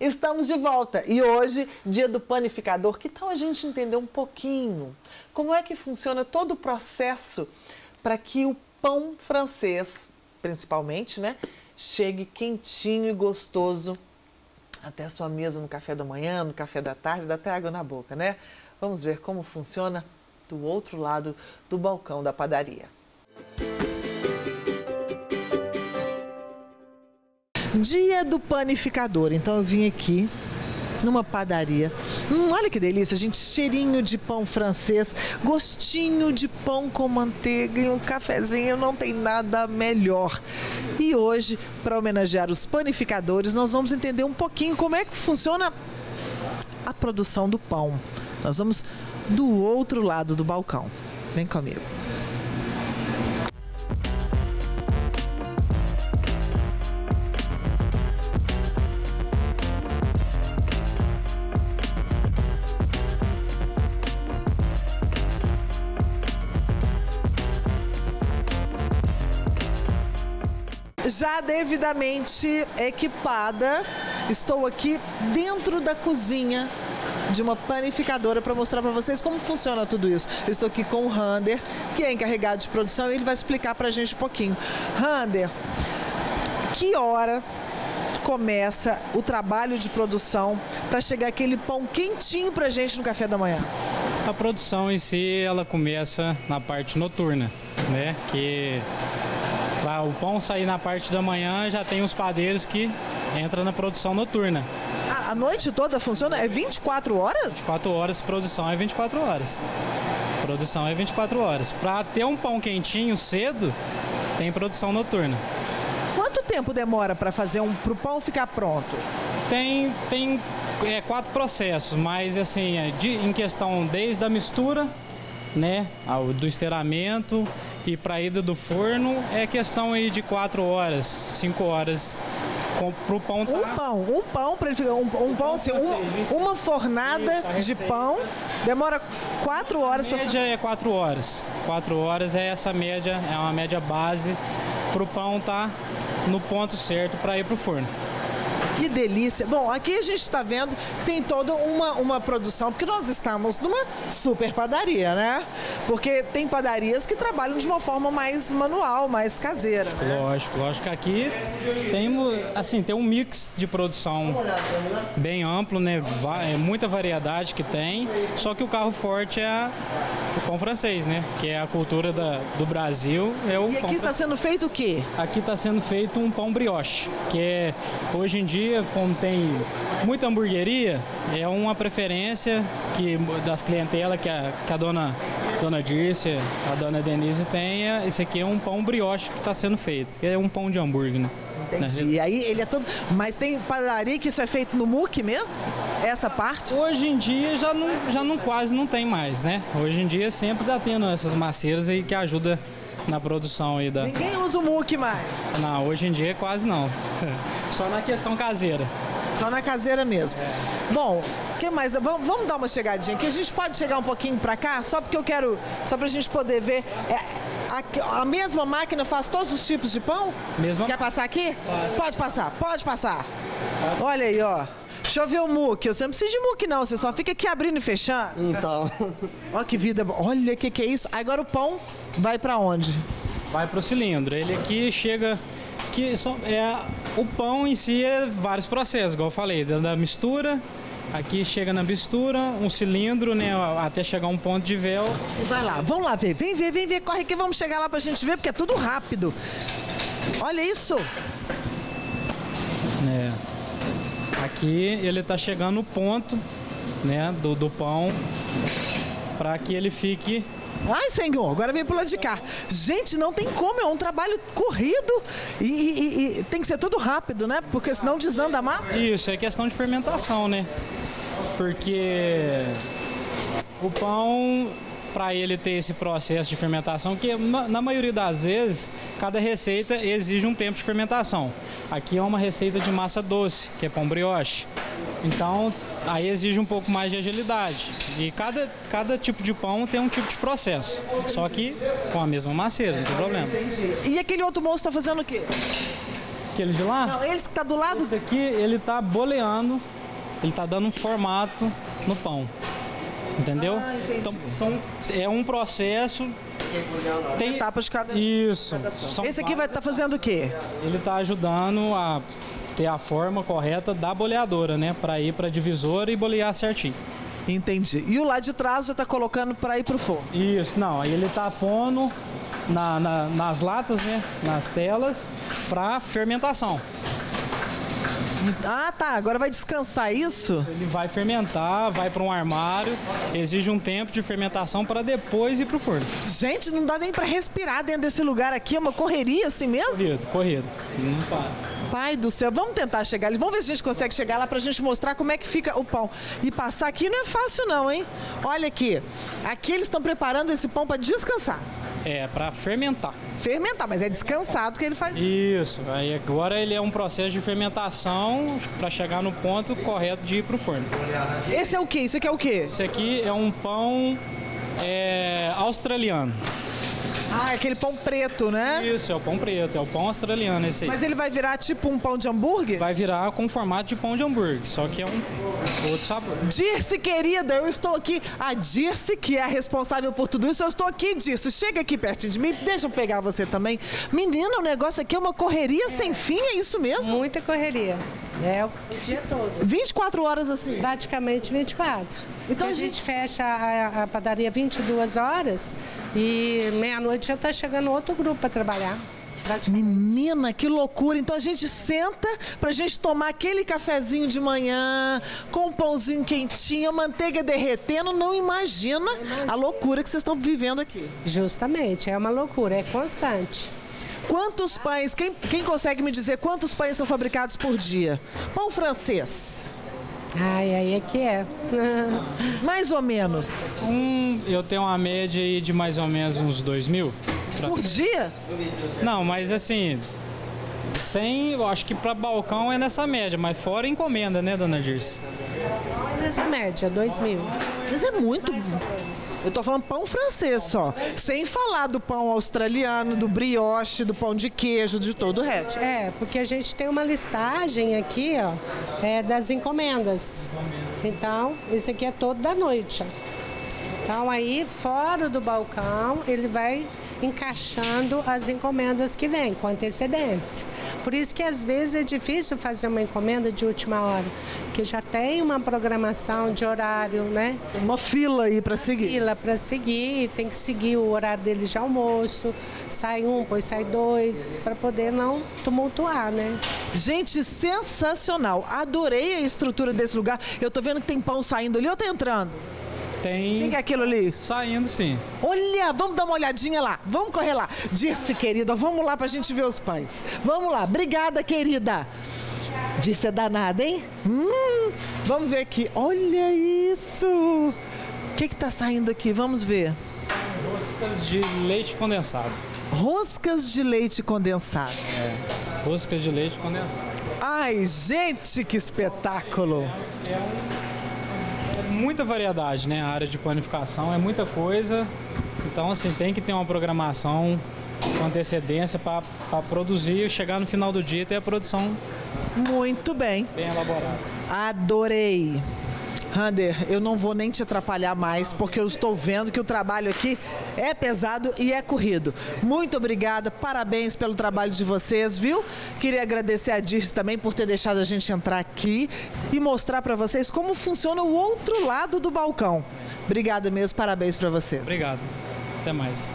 Estamos de volta e hoje, dia do panificador, que tal a gente entender um pouquinho como é que funciona todo o processo para que o pão francês, principalmente, né, chegue quentinho e gostoso até a sua mesa no café da manhã, no café da tarde, dá até água na boca, né? Vamos ver como funciona do outro lado do balcão da padaria. Dia do panificador, então eu vim aqui numa padaria. Olha que delícia, gente, cheirinho de pão francês, gostinho de pão com manteiga e um cafezinho, não tem nada melhor. E hoje, para homenagear os panificadores, nós vamos entender um pouquinho como é que funciona a produção do pão. Nós vamos do outro lado do balcão. Vem comigo. Já devidamente equipada, estou aqui dentro da cozinha de uma panificadora para mostrar para vocês como funciona tudo isso. Eu estou aqui com o Hunter, que é encarregado de produção, e ele vai explicar para a gente um pouquinho. Hunter, que hora começa o trabalho de produção para chegar aquele pão quentinho para a gente no café da manhã? A produção em si, ela começa na parte noturna, né? Que para o pão sair na parte da manhã, já tem os padeiros que entram na produção noturna. A noite toda funciona? É 24 horas? 24 horas, produção é 24 horas. Produção é 24 horas. Para ter um pão quentinho cedo, tem produção noturna. Quanto tempo demora para fazer pro pão ficar pronto? Tem 4 processos, mas assim, em questão desde a mistura, né, do esteiramento e para ida do forno, é questão aí de 4 horas, 5 horas pro pão. Um pão para ele ficar um pão assim, uma fornada de pão demora 4 horas. A média é 4 horas. 4 horas é essa média, é uma média base pro pão tá no ponto certo para ir pro forno. Que delícia! Bom, aqui a gente está vendo que tem toda uma produção, porque nós estamos numa super padaria, né? Porque tem padarias que trabalham de uma forma mais manual, mais caseira. Lógico, né? Lógico que aqui tem um mix de produção bem amplo, né? É muita variedade que tem, só que o carro forte é o pão francês, né? Que é a cultura do Brasil. E aqui está sendo feito o quê? Aqui está sendo feito um pão brioche, que é, hoje em dia, como tem muita hamburgueria, é uma preferência das clientela que a dona Dirce, a dona Denise tem. Esse aqui é um pão brioche que está sendo feito, que é um pão de hambúrguer, né? Entendi. E aí ele é todo... Mas tem padaria que isso é feito no muque mesmo? Essa parte? Hoje em dia já não quase não tem mais, né? Hoje em dia sempre está tendo essas maceiras aí que ajudam na produção aí da... Ninguém usa o muque mais? Não, hoje em dia quase não. Só na questão caseira. Só na caseira mesmo. Bom, o que mais? Vamos dar uma chegadinha aqui. A gente pode chegar um pouquinho para cá, só porque eu quero, só pra gente poder ver. A mesma máquina faz todos os tipos de pão? Mesma. Quer passar aqui? Pode passar. Olha aí, ó. Deixa eu ver o muque. Eu sempre preciso de muque, não. Você só fica aqui abrindo e fechando. Então. Olha que vida. Olha o que é isso. Agora o pão vai para onde? Vai pro cilindro. Ele aqui chega... O pão em si é vários processos, igual eu falei, da mistura, aqui chega na mistura, um cilindro, né, até chegar um ponto de véu. Vai lá, vamos lá ver, vem ver, corre aqui, vamos chegar lá pra gente ver, porque é tudo rápido. Olha isso! Aqui ele tá chegando no ponto, né, do pão, pra que ele fique... Ai, senhor, agora vem pro lado de cá. Gente, não tem como, é um trabalho corrido e tem que ser tudo rápido, né? Porque senão desanda a massa. Isso, é questão de fermentação, né? Porque o pão, para ele ter esse processo de fermentação, que na maioria das vezes, cada receita exige um tempo de fermentação. Aqui é uma receita de massa doce, que é pão brioche. Então, aí exige um pouco mais de agilidade. E cada tipo de pão tem um tipo de processo. Só que com a mesma maceira, não tem problema. Entendi. E aquele outro moço está fazendo o quê? aquele de lá? Não, esse que tá do lado... Esse aqui, ele tá boleando, ele tá dando um formato no pão. Entendeu? Ah, então, é um processo... Tem etapas de cada... Isso. Cada esse aqui vai estar fazendo o quê? Ele tá ajudando a ter a forma correta da boleadora, né? Pra ir pra divisora e bolear certinho. Entendi. E o lá de trás já tá colocando pra ir pro forno? Isso, não. Aí ele tá pondo... Nas latas, né? Nas telas, para fermentação. Ah, tá. Agora vai descansar isso? Ele vai fermentar, vai para um armário, exige um tempo de fermentação para depois ir para o forno. Gente, não dá nem para respirar dentro desse lugar aqui, é uma correria assim mesmo? Corrido, corrido. Não para. Pai do céu, vamos tentar chegar ali, vamos ver se a gente consegue chegar lá pra gente mostrar como é que fica o pão. E passar aqui não é fácil não, hein? Olha aqui, aqui eles estão preparando esse pão pra descansar. É, pra fermentar. Fermentar, mas é descansado que ele faz. Isso, aí agora ele é um processo de fermentação pra chegar no ponto correto de ir pro forno. Esse é o quê? Isso aqui é o quê? Isso aqui é um pão australiano. Ah, é aquele pão preto, né? Isso, é o pão preto, é o pão australiano esse aí. Mas ele vai virar tipo um pão de hambúrguer? Vai virar com formato de pão de hambúrguer, só que é um outro sabor. Dirce, querida, eu estou aqui. A Dirce, que é a responsável por tudo isso, eu estou aqui, Dirce. Chega aqui pertinho de mim, deixa eu pegar você também. Menina, o negócio aqui é uma correria sem fim, é isso mesmo? Muita correria. É, o dia todo. 24 horas assim? Praticamente 24. Então a gente fecha a padaria 22 horas e meia-noite já está chegando outro grupo para trabalhar. Menina, que loucura. Então a gente senta pra gente tomar aquele cafezinho de manhã, com um pãozinho quentinho, manteiga derretendo, não imagina a loucura que vocês estão vivendo aqui. Justamente, é uma loucura, é constante. Quantos pães, quem consegue me dizer quantos pães são fabricados por dia? Pão francês. Ai, aí é que é. Mais ou menos. Eu tenho uma média aí de mais ou menos uns 2.000. Por dia? Não, mas assim, eu acho que para balcão é nessa média, mas fora encomenda, né, dona Dirce? Nessa média, 2.000. Mas é muito. Eu tô falando pão francês só, sem falar do pão australiano, do brioche, do pão de queijo, de todo o resto. É, porque a gente tem uma listagem aqui, ó, das encomendas. Então, isso aqui é todo da noite, ó. Então, aí, fora do balcão, ele vai encaixando as encomendas que vêm, com antecedência. Por isso que, às vezes, é difícil fazer uma encomenda de última hora, porque já tem uma programação de horário, né? Uma fila aí para seguir. Uma fila para seguir, tem que seguir o horário deles de almoço, sai um, depois sai dois, para poder não tumultuar, né? Gente, sensacional! Adorei a estrutura desse lugar. Eu tô vendo que tem pão saindo ali ou tá entrando? Tem... O que é aquilo ali? Saindo, sim. Olha, vamos dar uma olhadinha lá. Vamos correr lá. Dirce, querida, vamos lá pra gente ver os pães. Vamos lá. Obrigada, querida. Dirce é danada, hein? Vamos ver aqui. Olha isso. O que que tá saindo aqui? Vamos ver. Roscas de leite condensado. Roscas de leite condensado. É, roscas de leite condensado. Ai, gente, que espetáculo. Muita variedade, né? A área de panificação é muita coisa, então assim, tem que ter uma programação com antecedência para produzir e chegar no final do dia e ter a produção muito bem elaborada. Adorei! Hunter, eu não vou nem te atrapalhar mais, porque eu estou vendo que o trabalho aqui é pesado e é corrido. Muito obrigada, parabéns pelo trabalho de vocês, viu? Queria agradecer a Dirce também por ter deixado a gente entrar aqui e mostrar para vocês como funciona o outro lado do balcão. Obrigada mesmo, parabéns para vocês. Obrigado, até mais.